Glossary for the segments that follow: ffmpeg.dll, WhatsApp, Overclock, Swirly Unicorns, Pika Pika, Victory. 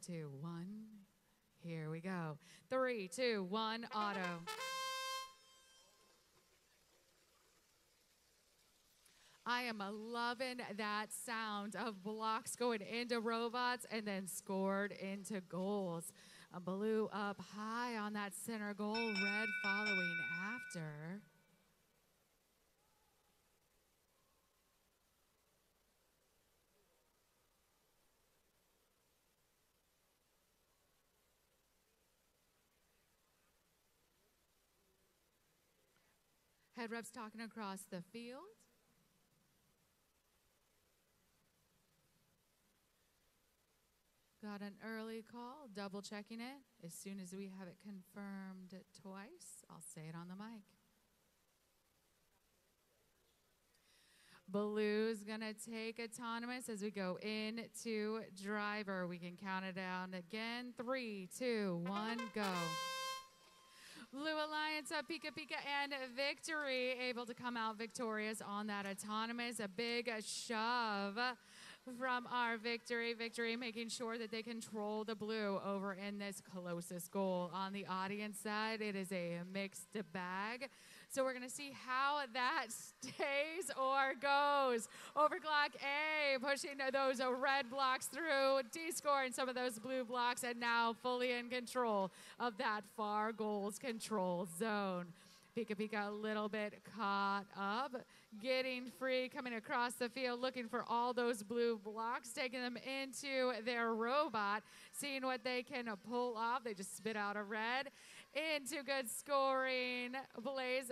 3, 2, 1. Here we go. 3, 2, 1, auto. I am loving that sound of blocks going into robots and then scored into goals. Blue up high on that center goal, red following after. Head reps talking across the field. Got an early call, double checking it. As soon as we have it confirmed twice, I'll say it on the mic. Blue's gonna take autonomous as we go into driver. We can count it down again. 3, 2, 1, go. Blue Alliance up, Pika Pika and Victory able to come out victorious on that autonomous. A big shove from our Victory. Victory making sure that they control the blue over in this closest goal. On the audience side, it is a mixed bag. So we're going to see how that stays or goes. Overclock A pushing those red blocks through, de-scoring some of those blue blocks, and now fully in control of that far goals control zone. Pika Pika a little bit caught up, getting free, coming across the field, looking for all those blue blocks, taking them into their robot, seeing what they can pull off. They just spit out a red. Into good scoring, Blaze.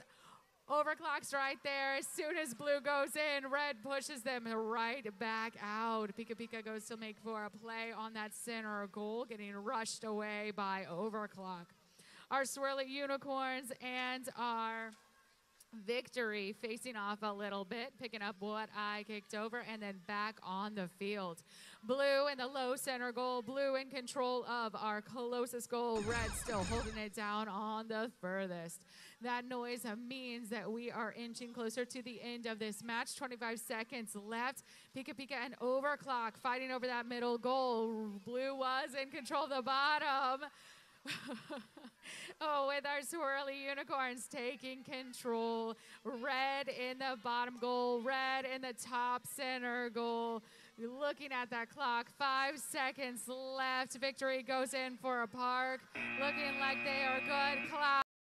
Overclock's right there. As soon as blue goes in, red pushes them right back out. Pika Pika goes to make for a play on that center goal, getting rushed away by Overclock. Our Swirly Unicorns and our Victory facing off a little bit, picking up what I kicked over, and then back on the field. Blue in the low center goal, blue in control of our closest goal, red still holding it down on the furthest. That noise means that we are inching closer to the end of this match. 25 seconds left. Pika Pika and Overclock fighting over that middle goal. Blue was in control of the bottom. Oh, with our Swirly Unicorns taking control. Red in the bottom goal, red in the top center goal. Looking at that clock, 5 seconds left. Victory goes in for a park. Looking like they are good. Clock.